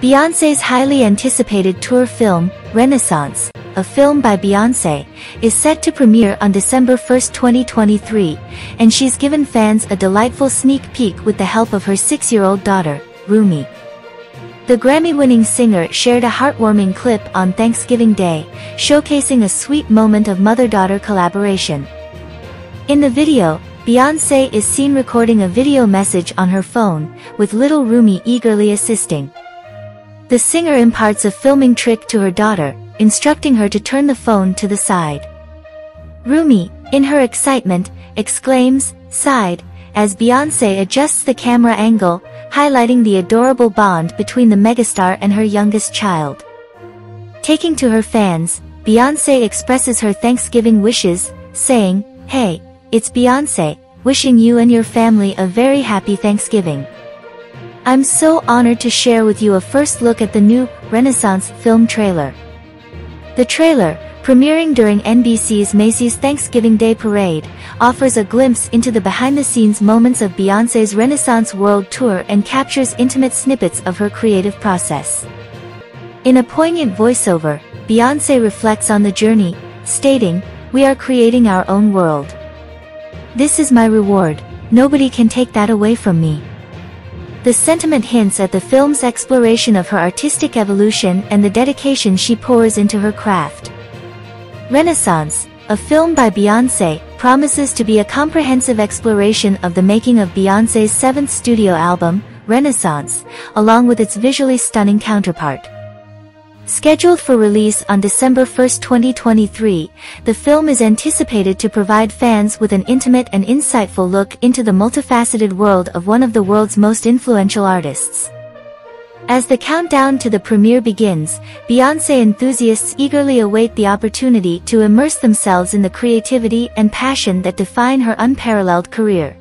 Beyoncé's highly anticipated tour film, Renaissance, a film by Beyoncé, is set to premiere on December 1, 2023, and she's given fans a delightful sneak peek with the help of her 6-year-old daughter, Rumi. The Grammy-winning singer shared a heartwarming clip on Thanksgiving Day, showcasing a sweet moment of mother-daughter collaboration. In the video, Beyoncé is seen recording a video message on her phone, with little Rumi eagerly assisting. The singer imparts a filming trick to her daughter, instructing her to turn the phone to the side. Rumi, in her excitement, exclaims, "Side," as Beyoncé adjusts the camera angle, highlighting the adorable bond between the megastar and her youngest child. Taking to her fans, Beyoncé expresses her Thanksgiving wishes, saying, "Hey, it's Beyoncé, wishing you and your family a very happy Thanksgiving. I'm so honored to share with you a first look at the new Renaissance film trailer." The trailer, premiering during NBC's Macy's Thanksgiving Day Parade, offers a glimpse into the behind-the-scenes moments of Beyoncé's Renaissance World Tour and captures intimate snippets of her creative process. In a poignant voiceover, Beyoncé reflects on the journey, stating, "We are creating our own world. This is my reward. Nobody can take that away from me." The sentiment hints at the film's exploration of her artistic evolution and the dedication she pours into her craft. Renaissance, a film by Beyoncé, promises to be a comprehensive exploration of the making of Beyoncé's 7th studio album, Renaissance, along with its visually stunning counterpart. Scheduled for release on December 1, 2023, the film is anticipated to provide fans with an intimate and insightful look into the multifaceted world of one of the world's most influential artists. As the countdown to the premiere begins, Beyoncé enthusiasts eagerly await the opportunity to immerse themselves in the creativity and passion that define her unparalleled career.